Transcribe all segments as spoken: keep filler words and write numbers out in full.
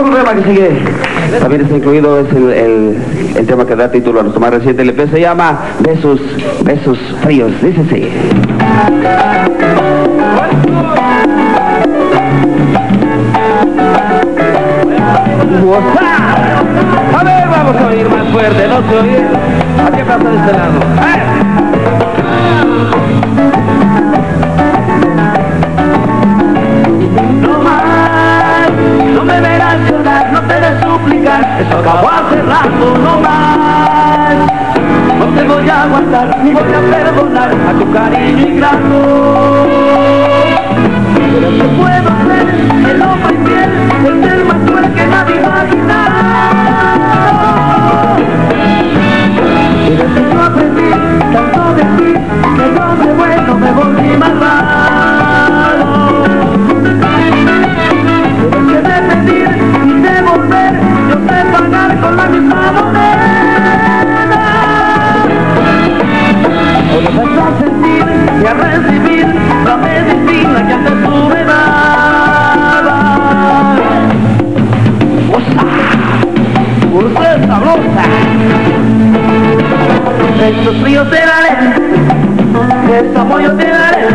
Otro tema que sigue, también está incluido, es el, el, el tema que da título a nuestro más reciente L P, se llama Besos, Besos Fríos, dice así. A ver, vamos a oír más fuerte, no se oye. ¿A qué pasa de este lado? No más, no me verás llorar, no te des súplicas, eso acabó hace rato. No más, no te voy a aguantar, ni voy a perdonar a tu cariño ingrato. Pero no puedo ser el hombre infiel, el ser más cruel que nadie imaginaba. Pero si yo aprendí tanto de ti, que el hombre bueno me volví malvado. Pero es que de pedir y de volver, yo sé pagar con la misma moneda. Volvés a sentir y a recibir la medicina que antes tú me dabas. ¡Osa! ¡Usted es sabrosa! Besos fríos te daré, desamor yo te daré,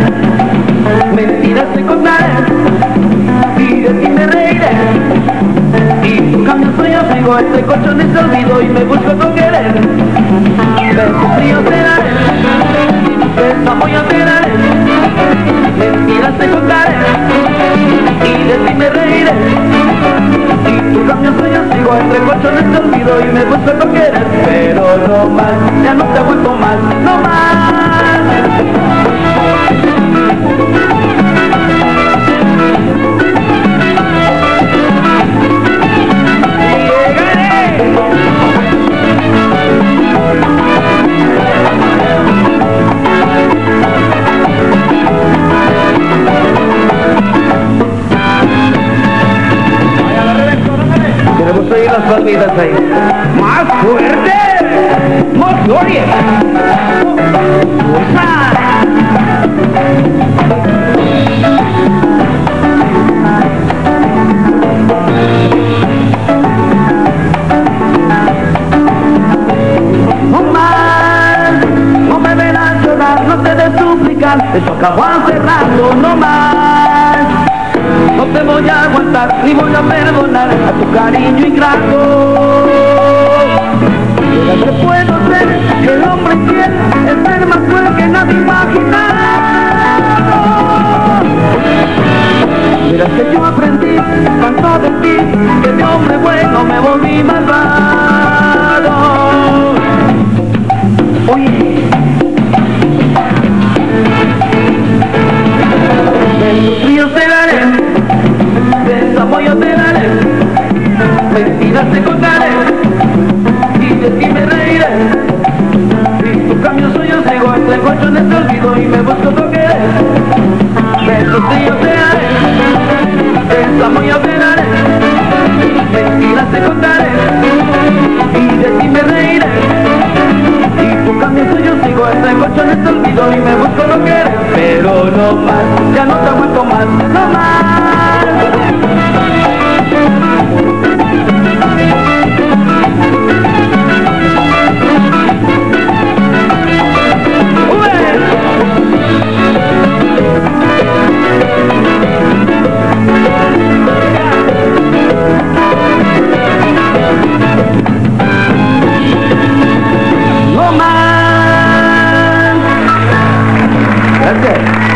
mentiras te contaré, y de ti me reiré. Y tu cambio soy abrigo, este colchón es olvido y me busco con querer. Besos fríos te daré, desamor yo te daré, mentiras te contaré, y de ti me reiré. Y tus cambios soy sigo, entre colchones te olvido y me gusta lo que eres. Pero no más, ya no te vuelvo más, no las palmitas ahí. ¡Más fuerte! ¡Más gloria! No más, no me verás llorar, no te des súplicas, eso acabó hace rato, no más. No te voy a aguantar, ni voy a perdonar a tu cariño ingrato. Pero te puedo ser el hombre fiel, el ser más cruel que nadie imaginaba. Mira que yo aprendí tanto de ti, que de hombre bueno me volví malvado. Oye, besos fríos te daré, desamor yo te daré, mentiras te contaré, y de ti me reiré. Si tu cambio soy yo ciego, entre colchones te olvido y me busco lo que eres. Besos fríos te daré, desamor yo te daré, mentiras te contaré, y de ti me reiré. Si tu cambio soy yo ciego, entre colchones te olvido y me busco lo que eres. Pero no más, ya no te aguanto más, no más. No más. Gracias.